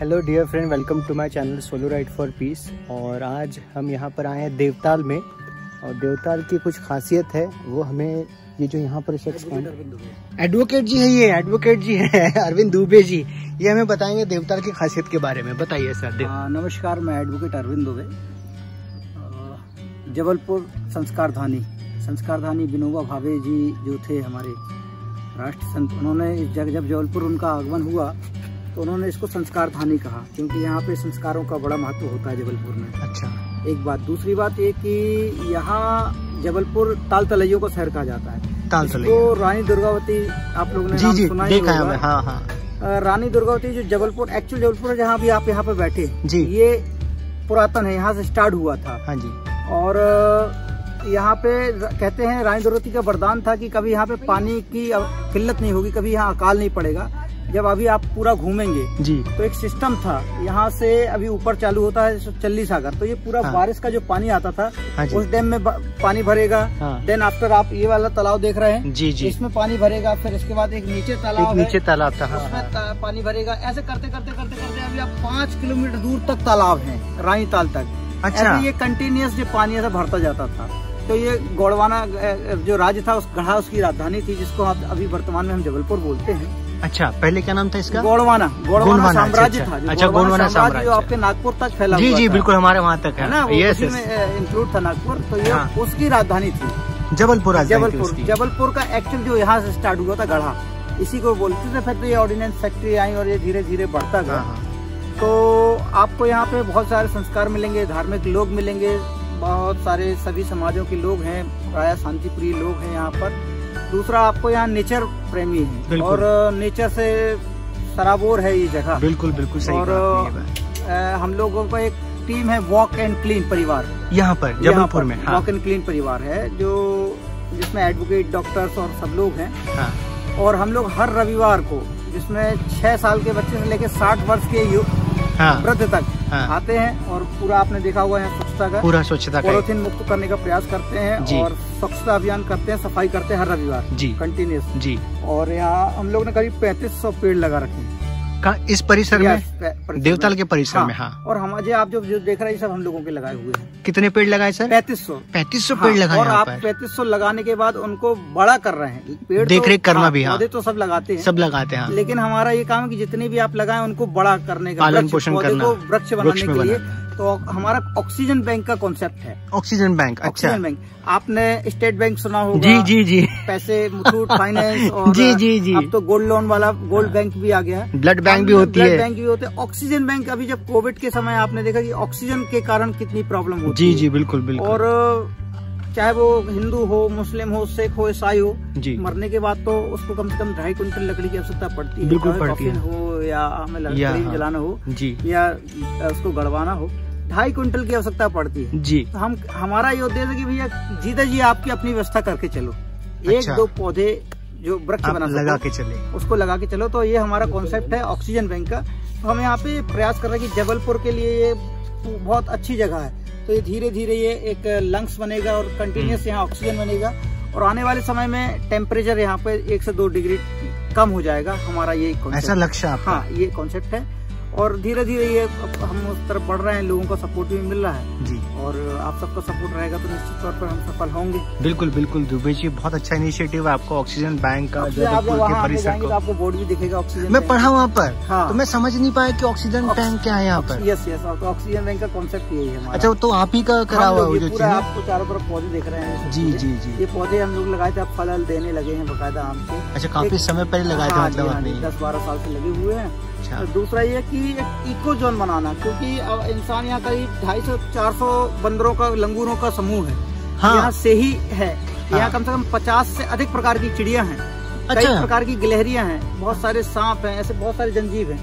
Hello dear friend, welcome to my channel solo ride for peace. और आज हम यहाँ पर आए हैं देवताल में। और देवताल की कुछ खासियत है, वो हमें ये जो यहाँ पर शख्स एडवोकेट जी है, ये एडवोकेट जी है अरविंद दुबे जी, ये हमें बताएंगे देवताल की खासियत के बारे में। बताइए सर। नमस्कार, मैं एडवोकेट अरविंद दुबे, जबलपुर संस्कारधानी विनोबा भावे जी जो थे हमारे राष्ट्र संत, उन्होंने जब जबलपुर उनका आगमन हुआ तो उन्होंने इसको संस्कार धानी कहा, क्योंकि यहाँ पे संस्कारों का बड़ा महत्व होता है जबलपुर में। अच्छा, एक बात। दूसरी बात ये कि यहाँ जबलपुर ताल तलैयों का शहर कहा जाता है। ताल तलैया तो रानी दुर्गावती, आप लोगों ने जी सुना ही होगा। हाँ, हाँ। रानी दुर्गावती जो जबलपुर, एक्चुअल जबलपुर है, जहाँ भी आप यहाँ पे बैठे जी, ये पुरातन है, यहाँ से स्टार्ट हुआ था। हाँ जी। और यहाँ पे कहते हैं रानी दुर्गावती का वरदान था कि कभी यहाँ पे पानी की किल्लत नहीं होगी, कभी यहाँ अकाल नहीं पड़ेगा। जब अभी आप पूरा घूमेंगे जी तो एक सिस्टम था, यहाँ से अभी ऊपर चालू होता है चल्ली सागर, तो ये पूरा हाँ। बारिश का जो पानी आता था हाँ उस डैम में पानी भरेगा। देन हाँ। आफ्टर आप ये वाला तालाब देख रहे हैं जी, इसमें पानी भरेगा। फिर इसके बाद एक नीचे तालाब, था उसमें पानी भरेगा। ऐसे करते करते करते करते अभी आप 5 किलोमीटर दूर तक तालाब है, रानी ताल तक। अच्छा। ये कंटिन्यूस जो पानी ऐसा भरता जाता था, तो ये गोंडवाना जो राज्य था उस गढ़ा उसकी राजधानी थी, जिसको अभी वर्तमान में हम जबलपुर बोलते हैं। अच्छा, पहले क्या नाम था इसका? गोंडवाना साम्राज्य था। अच्छा, गोंडवाना साम्राज्य जो आपके नागपुर तक फैला हुआ था। जी जी बिल्कुल, हमारे वहाँ तक है ना, उसी में इंक्लूड था नागपुर। तो ये उसकी राजधानी थी जबलपुर का। एक्चुअल जो यहाँ से स्टार्ट हुआ था गढ़ा, इसी को बोलते थे। फिर ये ऑर्डिनेंस फैक्ट्री आई और ये धीरे धीरे बढ़ता गया। तो आपको यहाँ पे बहुत सारे संस्कार मिलेंगे, धार्मिक लोग मिलेंगे, बहुत सारे सभी समाजों के लोग हैं, प्राय शांति प्रिय लोग हैं यहाँ पर। दूसरा, आपको यहाँ नेचर प्रेमी है और नेचर से सराबोर है ये जगह। बिल्कुल बिल्कुल सही। और हम लोगों का एक टीम है वॉक एंड क्लीन परिवार, यहाँ पर जबलपुर में। हाँ। वॉक एंड क्लीन परिवार है जो, जिसमें एडवोकेट, डॉक्टर्स और सब लोग हैं। हाँ। और हम लोग हर रविवार को, जिसमें 6 साल के बच्चे से लेकर 60 वर्ष के वृद्ध तक हाँ। आते हैं और पूरा आपने देखा हुआ है स्वच्छता का, पूरा स्वच्छता, पॉलिथीन मुक्त करने का प्रयास करते हैं और स्वच्छता अभियान करते हैं, सफाई करते हैं हर रविवार कंटिन्यूस जी। और यहाँ हम लोग ने करीब 3500 पेड़ लगा रखे हैं इस परिसर में, देवताल के परिसर हाँ। में। हाँ। और हमारे आप जो देख रहे हैं सब हम लोगों के लगाए हुए हैं। कितने पेड़ लगाए सर? 3500 पेड़ लगाए। और आप 3500 लगाने के बाद उनको बड़ा कर रहे हैं, पेड़ देख रेख करना भी। पौधे तो सब लगाते हैं, सब लगाते हैं, लेकिन हमारा ये काम है कि जितने भी आप लगाए उनको बड़ा करने का, पालन पोषण करना, वृक्ष बनाने के लिए। तो हमारा ऑक्सीजन बैंक का कॉन्सेप्ट है। Oxygen bank. अच्छा, ऑक्सीजन बैंक आपने स्टेट बैंक सुना होगा। जी जी जी। पैसे, मुथूट फाइनेंस और जी जी जी। अब तो गोल्ड लोन वाला गोल्ड बैंक भी आ गया, ब्लड बैंक भी होती है, ब्लड बैंक भी होते हैं। ऑक्सीजन बैंक, अभी जब कोविड के समय आपने देखा कि ऑक्सीजन के कारण कितनी प्रॉब्लम होती है। जी जी बिल्कुल बिल्कुल। और चाहे वो हिंदू हो, मुस्लिम हो, सिख हो, ईसाई हो, मरने के बाद तो उसको कम से कम 2.5 क्विंटल लकड़ी की आवश्यकता पड़ती है। बिल्कुल पड़ती है। हो या हमें लकड़ी जलाना हो या उसको गड़वाना हो, 2.5 क्विंटल की आवश्यकता पड़ती है जी। तो हमारा ये उद्देश्य है कि भैया जीते जी आपकी अपनी व्यवस्था करके चलो। अच्छा। 1-2 पौधे जो वृक्ष बना लगा के चले, उसको लगा के चलो। तो ये हमारा कॉन्सेप्ट है ऑक्सीजन बैंक का। तो हम यहाँ पे प्रयास कर रहे हैं कि जबलपुर के लिए ये बहुत अच्छी जगह है, तो ये धीरे धीरे ये एक लंग्स बनेगा और कंटिन्यूस यहाँ ऑक्सीजन बनेगा। और आने वाले समय में टेम्परेचर यहाँ पे 1 से 2 डिग्री कम हो जाएगा, हमारा ये ऐसा लक्ष्य। हाँ, ये कॉन्सेप्ट है। और धीरे धीरे ये हम उस तरफ बढ़ रहे हैं, लोगों का सपोर्ट भी मिल रहा है जी। और आप सबका सपोर्ट रहेगा तो निश्चित तौर पर हम सफल होंगे। बिल्कुल बिल्कुल दुबे जी, बहुत अच्छा इनिशिएटिव है आपका ऑक्सीजन बैंक का। आपको बोर्ड भी दिखेगा ऑक्सीजन। मैं पढ़ा वहाँ पर हाँ। तो मैं समझ नहीं पाया कि ऑक्सीजन बैंक क्या है यहाँ पर। यस यस, ऑक्सीजन बैंक का कॉन्सेप्ट यही है। अच्छा, तो आप ही का करा हुआ? आपको चारों तरफ पौधे देख रहे हैं जी जी जी। ये पौधे हम लोग लगाए थे, आप फल देने लगे हैं बाकायदा आम के। अच्छा, काफी समय पहले लगाए थे, मतलब 10-12 साल से लगे हुए हैं। दूसरा ये कि एक इको जोन बनाना, क्योंकि अब इंसान यहाँ करीब 250-400 बंदरों का, लंगूरों का समूह है हाँ। यहाँ से ही है, यहाँ कम से कम 50 से अधिक प्रकार की चिड़िया हैं, अच्छा। कई प्रकार की गिलहरियाँ हैं, बहुत सारे सांप हैं, ऐसे बहुत सारे जंजीव हैं।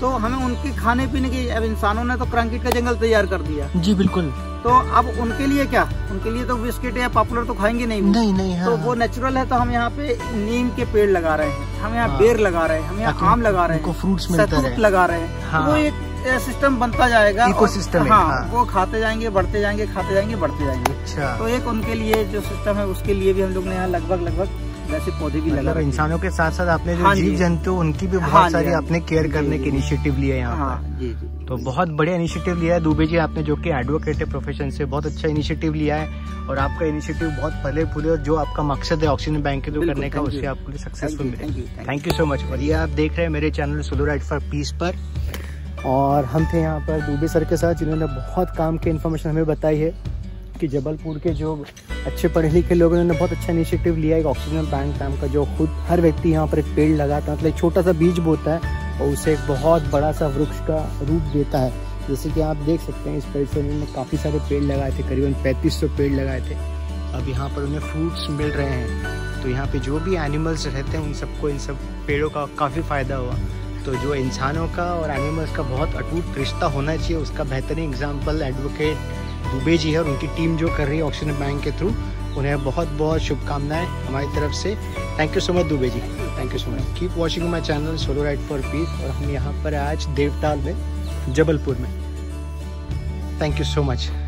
तो हमें उनके खाने पीने की, अब इंसानों ने तो क्रैंकिट का जंगल तैयार कर दिया जी। बिल्कुल। तो अब उनके लिए क्या, उनके लिए तो बिस्किट या पॉपुलर तो खाएंगे नहीं, नहीं नहीं हाँ। तो वो नेचुरल है। तो हम यहाँ पे नीम के पेड़ लगा रहे हैं, हम यहाँ हाँ। बेर लगा रहे हैं, हम यहाँ आम लगा रहे हैं, फ्रूट्स लगा रहे हैं हाँ। वो एक सिस्टम बनता जाएगा, इकोसिस्टम हाँ, हाँ। वो खाते जाएंगे, बढ़ते जाएंगे, खाते जाएंगे, बढ़ते जाएंगे। तो एक उनके लिए जो सिस्टम है, उसके लिए भी हम लोग ने यहाँ लगभग वैसे पौधे भी लगा। इंसानों के साथ साथ आपने जो जीव जंतु उनकी भी बहुत सारी आपने केयर करने के इनिशिएटिव लिए यहाँ पर, तो बहुत बड़े इनिशिएटिव लिया है दुबे जी आपने, जो कि एडवोकेट है प्रोफेशन से, बहुत अच्छा इनिशिएटिव लिया है और आपका इनिशिएटिव बहुत फले फूले और जो आपका मकसद है ऑक्सीजन बैंक के थ्रू करने का उससे आपको सक्सेसफुल मिले। Thank you so much. और ये आप देख रहे हैं मेरे channel solo ride for peace पर, और हम थे यहाँ पर दुबे सर के साथ जिन्होंने बहुत काम की इन्फॉर्मेशन हमें बताई है कि जबलपुर के जो अच्छे पढ़े लिखे लोग उन्होंने बहुत अच्छा इनिशिएटिव लिया है ऑक्सीजन बैंक नाम का, जो खुद हर व्यक्ति यहाँ पर एक पेड़ लगाता है, मतलब एक छोटा सा बीज बोता है और उसे एक बहुत बड़ा सा वृक्ष का रूप देता है। जैसे कि आप देख सकते हैं इस पेड़ से उन्होंने काफ़ी सारे पेड़ लगाए थे, करीबन 3500 पेड़ लगाए थे। अब यहाँ पर उन्हें फ्रूट्स मिल रहे हैं, तो यहाँ पर जो भी एनिमल्स रहते हैं उन सबको इन सब पेड़ों का काफ़ी फ़ायदा हुआ। तो जो इंसानों का और एनिमल्स का बहुत अटूट रिश्ता होना चाहिए उसका बेहतरीन एग्जाम्पल एडवोकेट दुबे जी है और उनकी टीम जो कर रही है ऑक्सीजन बैंक के थ्रू, उन्हें बहुत बहुत शुभकामनाएं हमारी तरफ से। Thank you so much Dubey ji, thank you so much. Keep watching my channel solo ride for peace. और हम यहाँ पर आज देवताल में जबलपुर में, थैंक यू सो मच।